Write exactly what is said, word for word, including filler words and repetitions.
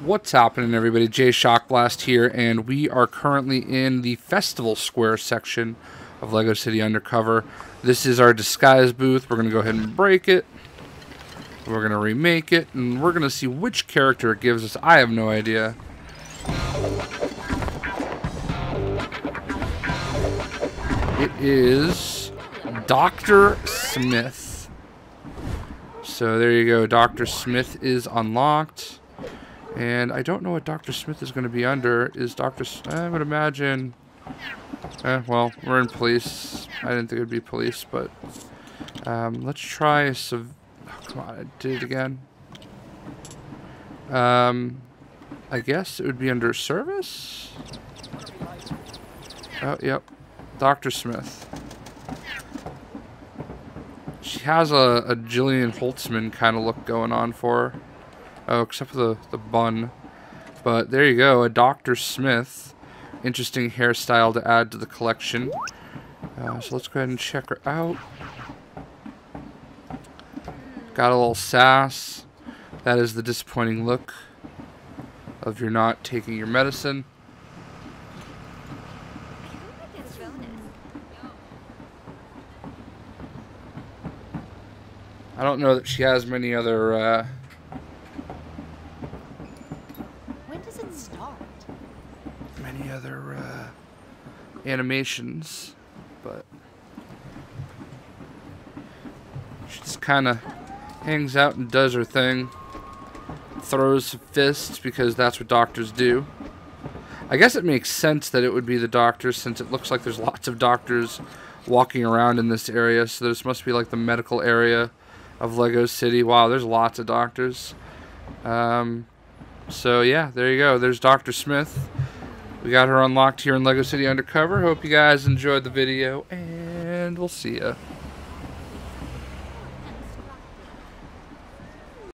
What's happening, everybody? Jay Shockblast here, and we are currently in the Festival Square section of LEGO City Undercover. This is our disguise booth. We're going to go ahead and break it. We're going to remake it, and we're going to see which character it gives us. I have no idea. It is Doctor Smith. So there you go. Doctor Smith is unlocked. And I don't know what Doctor Smith is going to be under. Is Doctor... S I would imagine... Eh, well, we're in police. I didn't think it would be police, but... Um, let's try... Civ oh, come on, I did it again. Um, I guess it would be under service? Oh, yep. Doctor Smith. She has a, a Jillian Holtzman kind of look going on for her. Oh, except for the, the bun. But there you go, a Doctor Smith. Interesting hairstyle to add to the collection. Uh, so let's go ahead and check her out. Got a little sass. That is the disappointing look of you're not taking your medicine. I don't know that she has many other... Uh, many other uh, animations, but she just kind of hangs out and does her thing, throws fists because that's what doctors do. I guess it makes sense that it would be the doctors, since it looks like there's lots of doctors walking around in this area, so this must be like the medical area of LEGO City. Wow, there's lots of doctors. Um, so yeah, there you go, there's Doctor Smith. We got her unlocked here in LEGO City Undercover. Hope you guys enjoyed the video, and we'll see ya.